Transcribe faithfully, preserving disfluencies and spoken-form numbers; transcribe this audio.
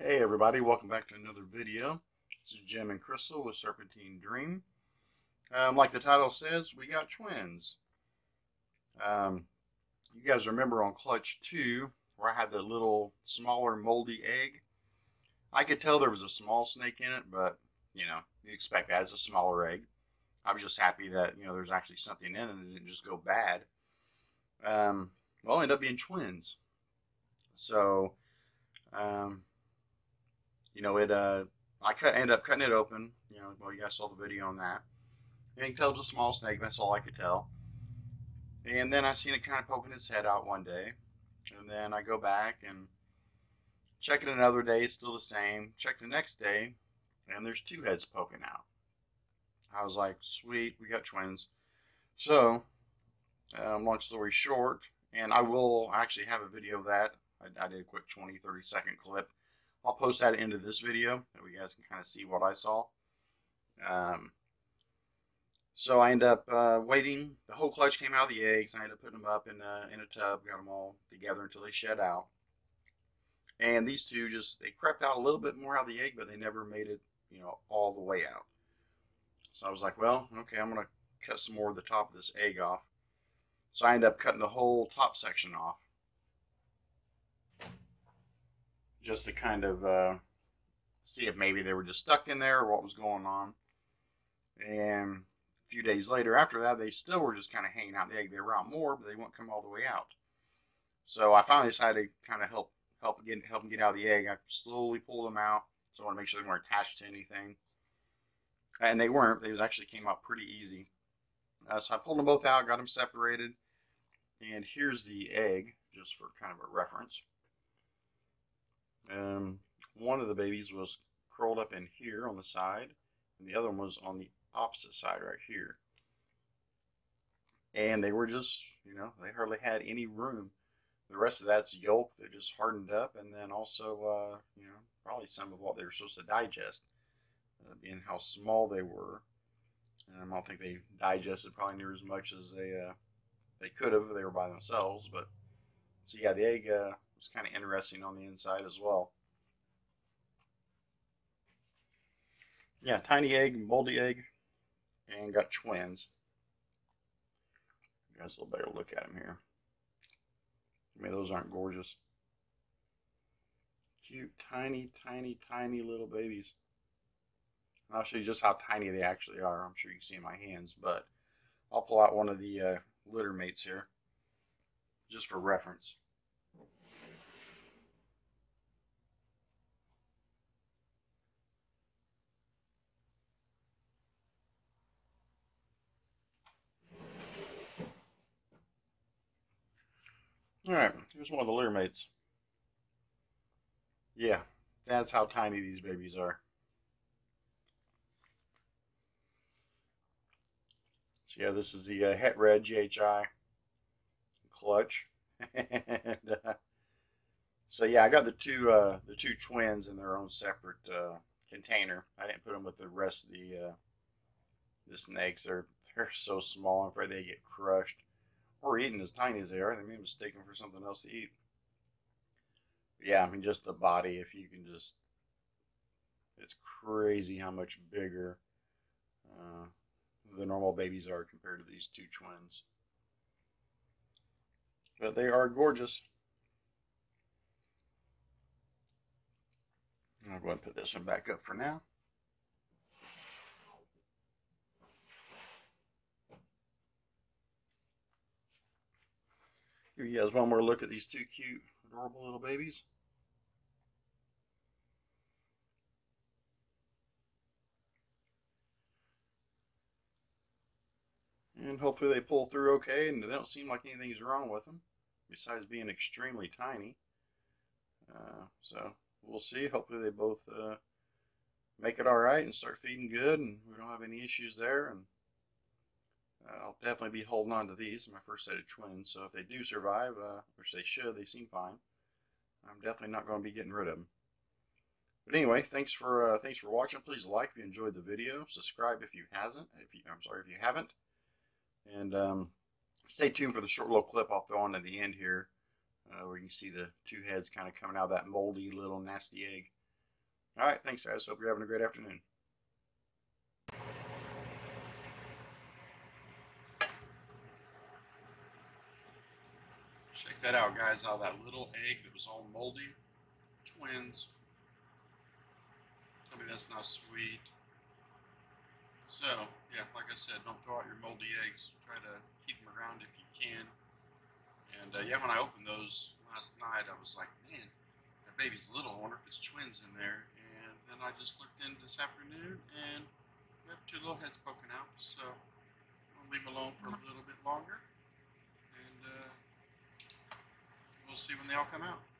Hey everybody, welcome back to another video. This is Jim and Crystal with Serpentine Dream. Um, like the title says, we got twins. Um, you guys remember on Clutch two, where I had the little smaller moldy egg? I could tell there was a small snake in it, but you know, you expect that as a smaller egg. I was just happy that, you know, there's actually something in it and it didn't just go bad. Um, well, it ended up being twins. So, um... You know, it. Uh, I cut, ended up cutting it open. You know, well, you guys saw the video on that. And you can tell it was a small snake. That's all I could tell. And then I seen it kind of poking its head out one day. And then I go back and check it another day. It's still the same. Check the next day, and there's two heads poking out. I was like, sweet, we got twins. So, um, long story short, and I will actually have a video of that. I, I did a quick twenty, thirty second clip. I'll post that into this video so you guys can kind of see what I saw. Um, so I end up uh, waiting. The whole clutch came out of the eggs. I ended up putting them up in a, in a tub, got them all together until they shed out. And these two just, they crept out a little bit more out of the egg, but they never made it, you know, all the way out. So I was like, well, okay, I'm going to cut some more of the top of this egg off. So I end up cutting the whole top section off, just to kind of uh, see if maybe they were just stuck in there or what was going on. And a few days later after that, they still were just kind of hanging out the egg. They were out more, but they wouldn't come all the way out. So I finally decided to kind of help help, get, help them get out of the egg. I slowly pulled them out, so I want to make sure they weren't attached to anything. And they weren't. They actually came out pretty easy. Uh, so I pulled them both out, got them separated. And here's the egg, just for kind of a reference. Um, one of the babies was curled up in here on the side, and the other one was on the opposite side right here. And they were just, you know, they hardly had any room. The rest of that's yolk. They just hardened up, and then also, uh, you know, probably some of what they were supposed to digest, uh, being how small they were. Um, I don't think they digested probably near as much as they uh, they could have if they were by themselves. But so yeah, the egg. Uh, It's kind of interesting on the inside as well. Yeah, tiny egg, moldy egg, and got twins. You guys will better look at them here. I mean, those aren't gorgeous. Cute, tiny, tiny, tiny little babies. And I'll show you just how tiny they actually are. I'm sure you can see in my hands, but I'll pull out one of the uh, litter mates here just for reference. Alright, here's one of the litter mates. Yeah, that's how tiny these babies are. So yeah, this is the uh, Het Red G H I clutch. and, uh, so yeah, I got the two uh, the two twins in their own separate uh, container. I didn't put them with the rest of the uh, the snakes. They're they're so small, I'm afraid they get crushed. Or eating as tiny as they are, they may be mistaken for something else to eat. Yeah, I mean, just the body, if you can just, it's crazy how much bigger uh, the normal babies are compared to these two twins. But they are gorgeous. I'll go ahead and put this one back up for now. Here you guys, one more look at these two cute, adorable little babies. And hopefully they pull through okay, and they don't seem like anything's wrong with them, besides being extremely tiny. Uh, so, we'll see. Hopefully they both uh, make it alright and start feeding good, and we don't have any issues there. And I'll definitely be holding on to these, my first set of twins, so if they do survive, uh, which they should, they seem fine, I'm definitely not going to be getting rid of them. But anyway, thanks for uh, thanks for watching. Please like if you enjoyed the video, subscribe if you hasn't, if you, I'm sorry if you haven't, and um, stay tuned for the short little clip I'll throw on at the end here, uh, where you can see the two heads kind of coming out of that moldy little nasty egg. All right, thanks guys. Hope you're having a great afternoon. Check that out, guys, how that little egg that was all moldy, twins. Tell me that's not sweet. So, yeah, like I said, don't throw out your moldy eggs. Try to keep them around if you can. And, uh, yeah, when I opened those last night, I was like, man, that baby's little. I wonder if it's twins in there. And then I just looked in this afternoon, and we have two little heads poking out. So I'm going to leave them alone for a little bit longer. And, uh... we'll see when they all come out.